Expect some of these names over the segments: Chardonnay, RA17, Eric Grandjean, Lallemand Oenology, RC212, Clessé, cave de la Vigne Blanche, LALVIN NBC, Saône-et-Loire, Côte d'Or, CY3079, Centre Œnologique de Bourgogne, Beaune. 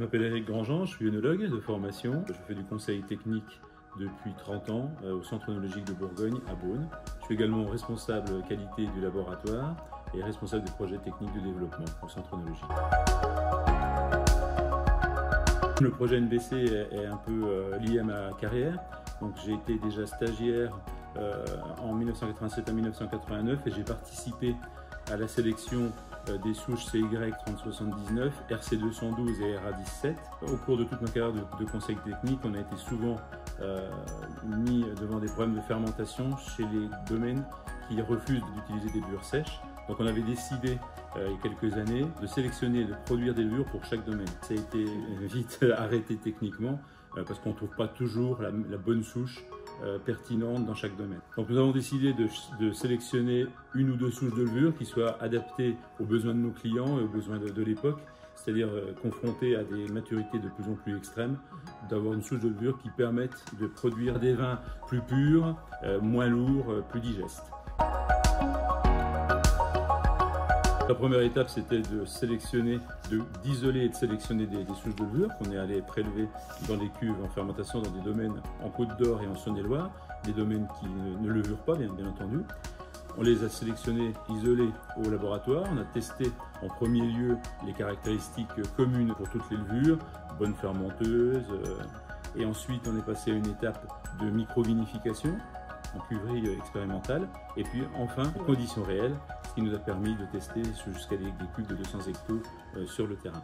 Je m'appelle Eric Grandjean, je suis œnologue de formation. Je fais du conseil technique depuis 30 ans au Centre œnologique de Bourgogne à Beaune. Je suis également responsable qualité du laboratoire et responsable des projets techniques de développement au Centre œnologique. Le projet NBC est un peu lié à ma carrière. Donc j'ai été déjà stagiaire en 1987 à 1989 et j'ai participé à la sélection des souches CY3079, RC212 et RA17. Au cours de toute ma carrière de conseil technique, on a été souvent mis devant des problèmes de fermentation chez les domaines qui refusent d'utiliser des levures sèches. Donc on avait décidé il y a quelques années de sélectionner et de produire des levures pour chaque domaine. Ça a été vite arrêté techniquement parce qu'on ne trouve pas toujours la bonne souche pertinente dans chaque domaine. Donc nous avons décidé de sélectionner une ou deux souches de levure qui soient adaptées aux besoins de nos clients et aux besoins de l'époque, c'est-à-dire confrontées à des maturités de plus en plus extrêmes, d'avoir une souche de levure qui permette de produire des vins plus purs, moins lourds, plus digestes. La première étape, c'était d'isoler et de sélectionner des souches de levure qu'on est allé prélever dans les cuves en fermentation dans des domaines en Côte d'Or et en Saône-et-Loire, des domaines qui ne levurent pas, bien entendu. On les a sélectionnés, isolés au laboratoire. On a testé en premier lieu les caractéristiques communes pour toutes les levures, bonnes fermenteuses. Et ensuite, on est passé à une étape de microvinification en cuverie expérimentale. Et puis enfin, en conditions réelles, ce qui nous a permis de tester jusqu'à des cubes de 200 hectos sur le terrain.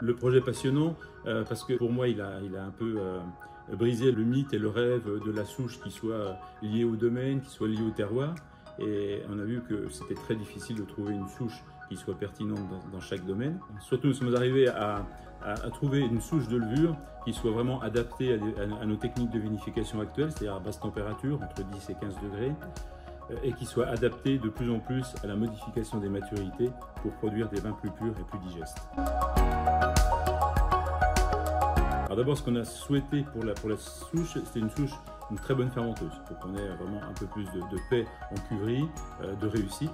Le projet passionnant, parce que pour moi, il a un peu brisé le mythe et le rêve de la souche qui soit liée au domaine, qui soit liée au terroir. Et on a vu que c'était très difficile de trouver une souche qui soit pertinente dans chaque domaine. Surtout, nous sommes arrivés à trouver une souche de levure qui soit vraiment adaptée à nos techniques de vinification actuelles, c'est-à-dire à basse température, entre 10 et 15 degrés, et qui soit adaptée de plus en plus à la modification des maturités pour produire des vins plus purs et plus digestes. D'abord, ce qu'on a souhaité pour la souche, c'était une très bonne fermenteuse, pour qu'on ait vraiment un peu plus de paix en cuverie, de réussite.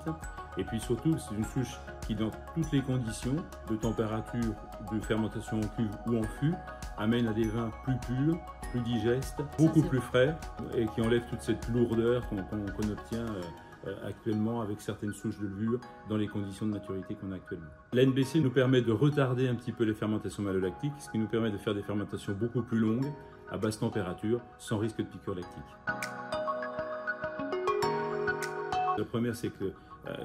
Et puis surtout, c'est une souche qui, dans toutes les conditions de température, de fermentation en cuve ou en fût, amène à des vins plus purs, plus digestes, beaucoup plus frais, et qui enlève toute cette lourdeur qu'on obtient actuellement avec certaines souches de levure dans les conditions de maturité qu'on a actuellement. La NBC nous permet de retarder un petit peu les fermentations malolactiques, ce qui nous permet de faire des fermentations beaucoup plus longues, à basse température, sans risque de piqûre lactique. La première, c'est que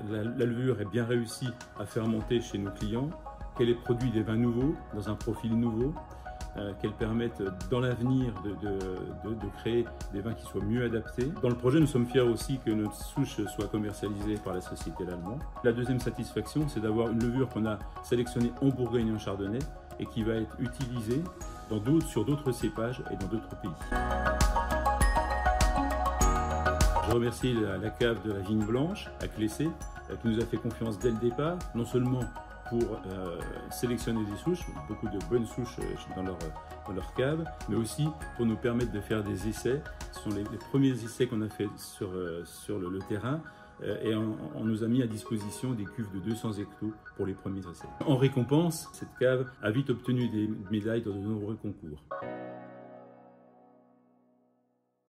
la levure est bien réussie à fermenter chez nos clients, qu'elle produit des vins nouveaux, dans un profil nouveau, qu'elles permettent dans l'avenir de créer des vins qui soient mieux adaptés. Dans le projet, nous sommes fiers aussi que notre souche soit commercialisée par la société Lallemand. La deuxième satisfaction, c'est d'avoir une levure qu'on a sélectionnée en Bourgogne et en Chardonnay et qui va être utilisée sur d'autres cépages et dans d'autres pays. Je remercie la cave de la Vigne Blanche à Clessé qui nous a fait confiance dès le départ, non seulement pour sélectionner des souches, beaucoup de bonnes souches dans leur cave, mais aussi pour nous permettre de faire des essais. Ce sont les premiers essais qu'on a fait sur le terrain et on nous a mis à disposition des cuves de 200 hectos pour les premiers essais. En récompense, cette cave a vite obtenu des médailles dans de nombreux concours.